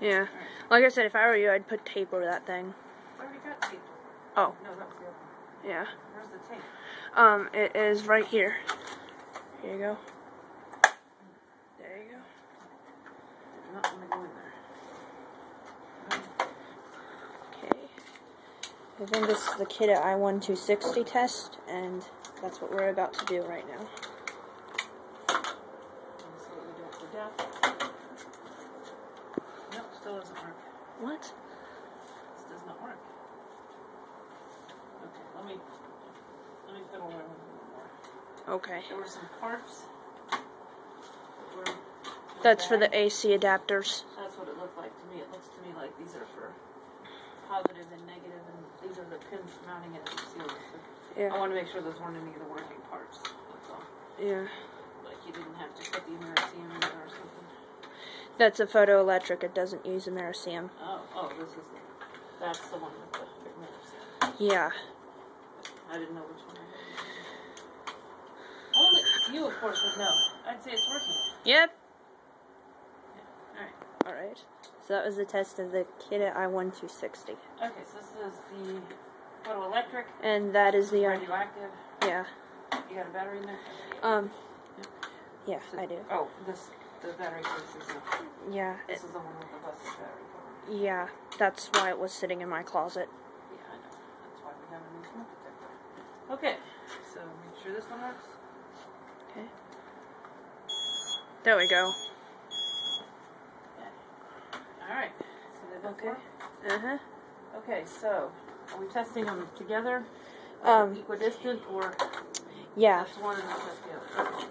Yeah. Like I said, if I were you, I'd put tape over that thing. I already got tape. Oh. No, that was the other one. Yeah. Where's the tape? It is right here. Here you go. There you go. I do not want to go in there. Okay. I think this is the Kidde I-1260 test, and that's what we're about to do right now. No, it still doesn't work. What? This does not work. Okay, let me fiddle around with it more. Okay. There were some parts that were that's for the AC adapters. That's what it looked like to me. It looks to me like these are for positive and negative, and these are the pins mounting it to the ceiling. So yeah. I want to make sure those weren't any of the working parts. That's all. Yeah. You didn't have to put the mericium in there or something. That's a photoelectric. It doesn't use a mericium. Oh, this is that's the one with the big mericium. Yeah. I didn't know which one. Only you, of course, would know. I'd say it's working. Yep. Yeah. All right. All right. So that was the test of the Kidde I-1260. Okay, so this is the photoelectric. And that is the radioactive. Yeah. You got a battery in there? Yeah, so, I do. Oh, the battery case is a... Yeah. This is the one with the busted battery. Yeah, that's why it was sitting in my closet. Yeah, I know. That's why we have a new smoke detector. Okay, so make sure this one works. Okay. There we go. Yeah. Alright. So they both work? Uh-huh. Okay, so are we testing them together? Equidistant or... Yeah. Test one and test the other. Okay.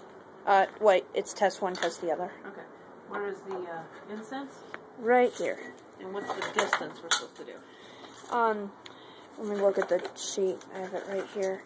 Wait, it's test one, test the other. Okay. Where is the incense? Right here. And what's the distance we're supposed to do? Let me look at the sheet. I have it right here.